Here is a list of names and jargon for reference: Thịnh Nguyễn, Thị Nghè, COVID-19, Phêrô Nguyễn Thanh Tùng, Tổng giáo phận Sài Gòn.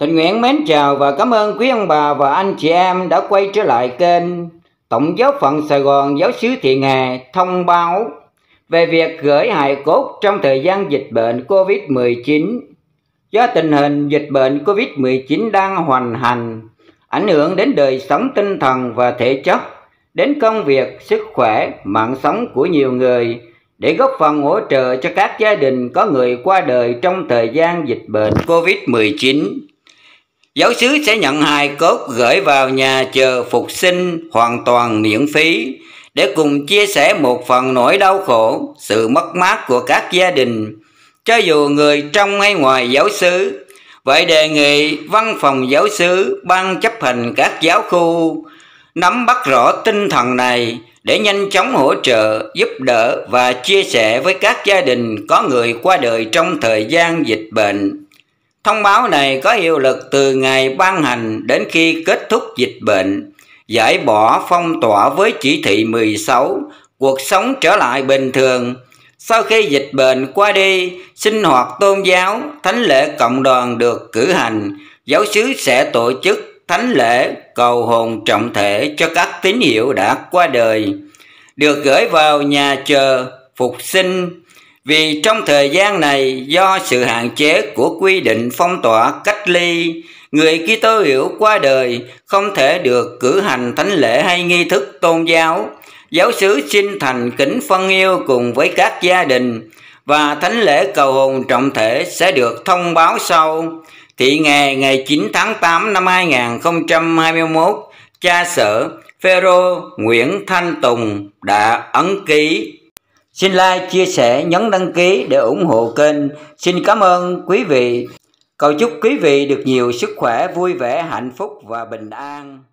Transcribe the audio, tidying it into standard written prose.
Thịnh Nguyễn mến chào và cảm ơn quý ông bà và anh chị em đã quay trở lại kênh Tổng giáo phận Sài Gòn giáo xứ Thị Nghè thông báo về việc gửi hài cốt trong thời gian dịch bệnh COVID-19. Do tình hình dịch bệnh COVID-19 đang hoành hành, ảnh hưởng đến đời sống tinh thần và thể chất, đến công việc, sức khỏe, mạng sống của nhiều người, để góp phần hỗ trợ cho các gia đình có người qua đời trong thời gian dịch bệnh COVID-19. Giáo xứ sẽ nhận hài cốt gửi vào nhà chờ phục sinh hoàn toàn miễn phí để cùng chia sẻ một phần nỗi đau khổ, sự mất mát của các gia đình, cho dù người trong hay ngoài giáo xứ. Vậy đề nghị văn phòng giáo xứ, ban chấp hành các giáo khu nắm bắt rõ tinh thần này để nhanh chóng hỗ trợ, giúp đỡ và chia sẻ với các gia đình có người qua đời trong thời gian dịch bệnh. Thông báo này có hiệu lực từ ngày ban hành đến khi kết thúc dịch bệnh, giải bỏ phong tỏa với chỉ thị 16, cuộc sống trở lại bình thường. Sau khi dịch bệnh qua đi, sinh hoạt tôn giáo, thánh lễ cộng đoàn được cử hành, giáo xứ sẽ tổ chức thánh lễ cầu hồn trọng thể cho các tín hữu đã qua đời được gửi vào nhà chờ phục sinh, vì trong thời gian này do sự hạn chế của quy định phong tỏa cách ly, người Kitô hữu qua đời không thể được cử hành thánh lễ hay nghi thức tôn giáo. Giáo xứ xin thành kính phân yêu cùng với các gia đình, và thánh lễ cầu hồn trọng thể sẽ được thông báo sau. Thị Nghè ngày 9 tháng 8 năm 2021, cha sở Phêrô Nguyễn Thanh Tùng đã ấn ký. Xin like, chia sẻ, nhấn đăng ký để ủng hộ kênh. Xin cảm ơn quý vị. Cầu chúc quý vị được nhiều sức khỏe, vui vẻ, hạnh phúc và bình an.